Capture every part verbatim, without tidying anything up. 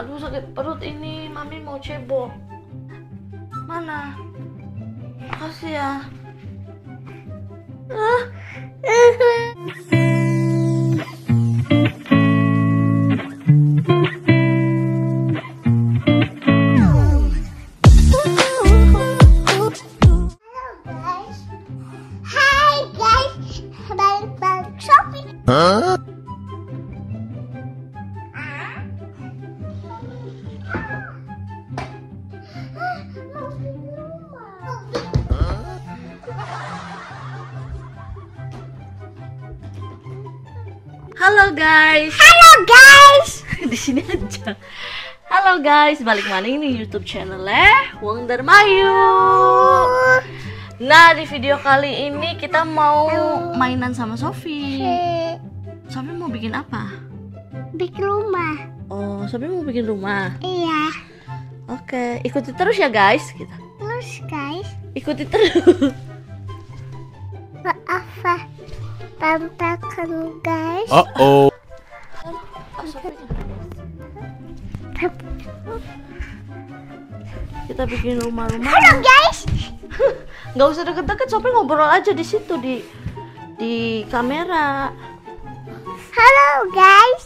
Aduh sakit perut ini, mami mau cebok. Mana? Kasih ya. Halo guys. Halo guys. Di sini aja. Halo guys, balik lagi nih YouTube channel-nya Wongdarmayu. Nah, di video kali ini kita mau mainan sama Sophie. Sophie mau bikin apa? Bikin rumah. Oh, Sophie mau bikin rumah. Iya. Oke, ikuti terus ya guys kita. Terus guys. Ikuti terus. Apa? Tampakkan guys. Uh oh. Kita bikin rumah-rumah. Halo guys. Nggak usah deket-deket, Sophie ngobrol aja di situ di di kamera. Halo guys.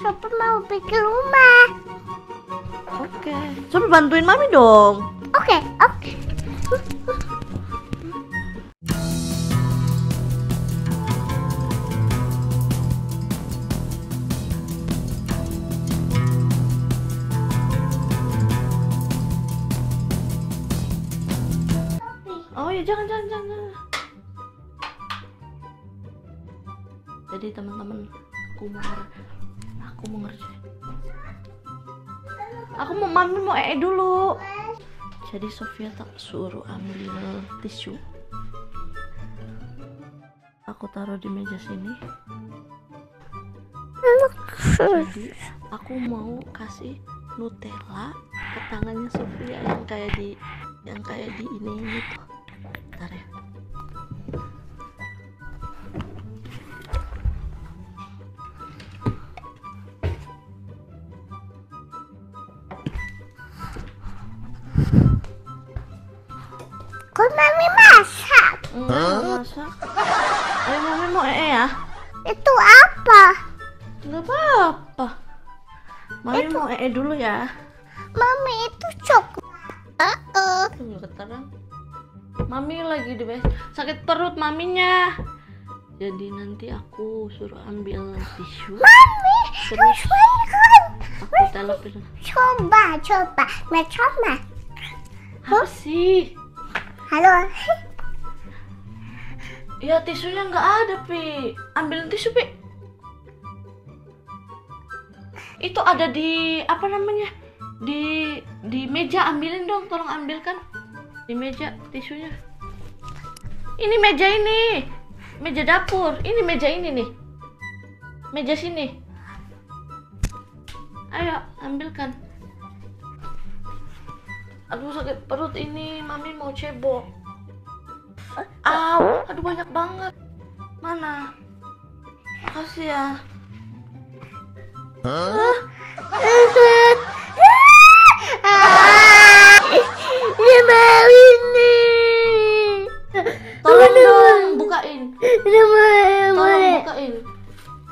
Sophie mau bikin rumah. Oke. Okay. Sophie bantuin mami dong. Oke, okay, oke. Okay. Jangan, jangan, jangan. Jadi teman-teman, aku mau, aku mau ngerjain. Aku mau, mami mau ee dulu. Jadi Sophia tak suruh ambil tisu. Aku taruh di meja sini. Jadi aku mau kasih Nutella ke tangannya Sophia yang kayak di, yang kayak di ini gitu. Bentar ya. Kok mami masak? Enggak masak. Ayo mami mau ee ya. Itu apa? Enggak apa-apa. Mami itu... mau ee dulu ya. Mami itu coklat. Uh-uh. Enggak keterang. Mami lagi di base, sakit perut maminya. Jadi nanti aku suruh ambil tisu. Mami, terus aku telepon. Coba, coba, mau coba. Apa sih? Halo. Ya tisunya nggak ada Pi. Ambil tisu Pi. Itu ada di apa namanya? Di di meja, ambilin dong, tolong ambilkan. Di meja tisunya. Ini meja ini. Meja dapur. Ini meja ini nih. Meja sini. Ayo ambilkan. Aduh sakit perut ini, mami mau cebok. Au, aduh banyak banget. Mana? Makasih ya. Hah?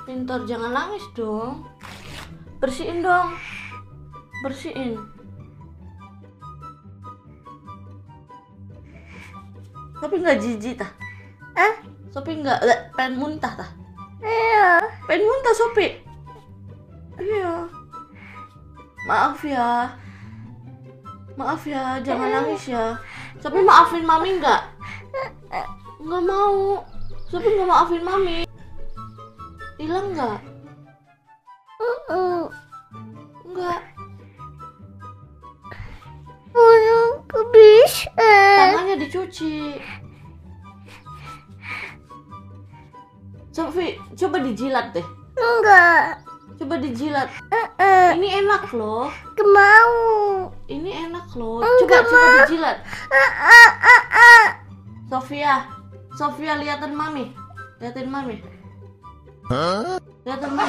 Pintar, jangan nangis dong. Bersihin dong. Bersihin. Sophie nggak jijik tah? Eh? Sophie nggak pengen muntah tah? Iya. Pengen muntah Sophie? Iya. Maaf ya. Maaf ya, jangan nangis ya. Sophie maafin mami nggak? Nggak mau. Sophie nggak maafin mami. Hilang nggak? Uh-uh. Nggak. Belum bisa. Tangannya dicuci. Sophie, coba dijilat deh. Enggak. Coba dijilat. Uh-uh. Ini enak loh. Nggak mau. Ini enak loh. Coba, coba dijilat. Uh-uh, uh-uh. Sophia, Sophia liatin mami, liatin mami. Hah? Lihat teman.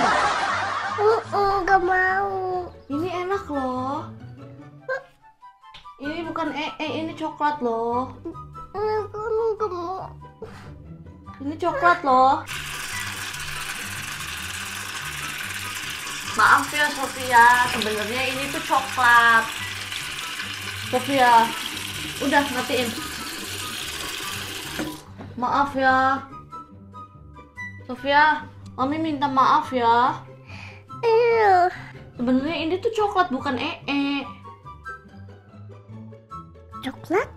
Uh, uh, gak nggak mau. Ini enak loh. Ini bukan ee, -e, ini coklat loh. Aku nggak mau. Ini coklat loh. Maaf ya Sophie ya, sebenarnya ini tuh coklat. Sophie ya, udah matiin. Maaf ya. Sophia, Mami minta maaf ya. Iya. Sebenarnya ini tuh coklat bukan ee. Coklat?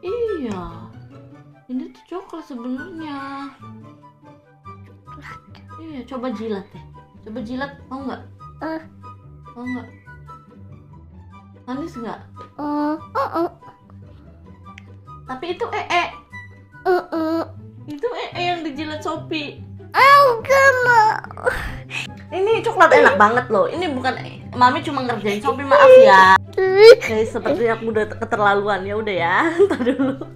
Iya. Ini tuh coklat sebenarnya. Coklat. Iya, coba jilat deh. Coba jilat, mau nggak? Uh. Mau nggak? Manis nggak? Uh, uh, uh. Tapi itu ee. Uh, uh. Itu ee yang dijilat Sophie. Aku gak mau. Ini coklat enak banget loh. Ini bukan Mami cuma ngerjain Sophie, maaf ya. Guys, sepertinya aku udah keterlaluan ya, udah ya. Entar dulu.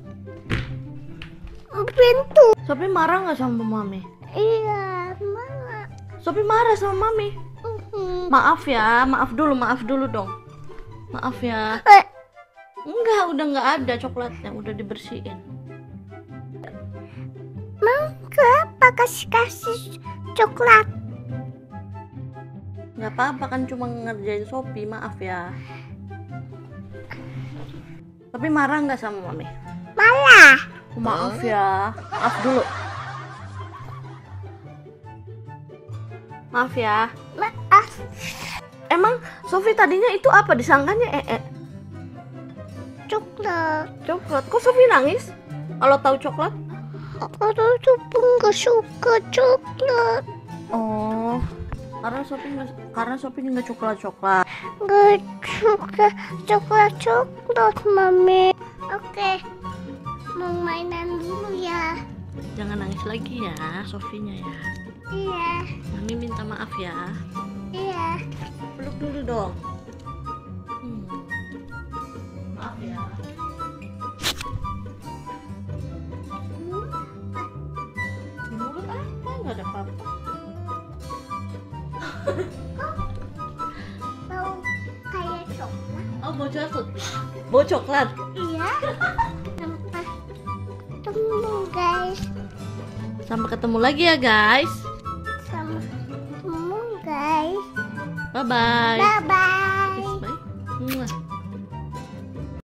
Pintu. Sophie marah nggak sama Mami? Iya, marah. Sophie marah sama Mami. Uh-huh. Maaf ya, maaf dulu, maaf dulu dong. Maaf ya. Eh. Enggak, udah nggak ada coklatnya, udah dibersihin. Mau kenapa kasih-kasih coklat? Gak apa-apa kan cuma ngerjain Sophie, maaf ya. Tapi marah nggak sama Mami? Marah. Maaf ya, maaf dulu. Maaf ya. Maaf. Emang Sophie tadinya itu apa disangkanya ee? Coklat. Coklat. Kok Sophie nangis kalau tahu coklat? Karena Sophie nggak suka coklat. Oh, karena Sophie nggak, karena Sophie nggak coklat coklat. Nggak suka coklat coklat, Mami. Oke, mau mainan dulu ya. Jangan nangis lagi ya, Sophie-nya ya. Iya. Mami minta maaf ya. Iya. Peluk dulu dong. Hmm. Maaf ya. Ada apa-apa? Bau kayak coklat. Oh, bau coklat. Bau coklat. Iya. Sampai ketemu guys. Sampai ketemu lagi ya guys. Sampai ketemu guys. Bye bye. Bye.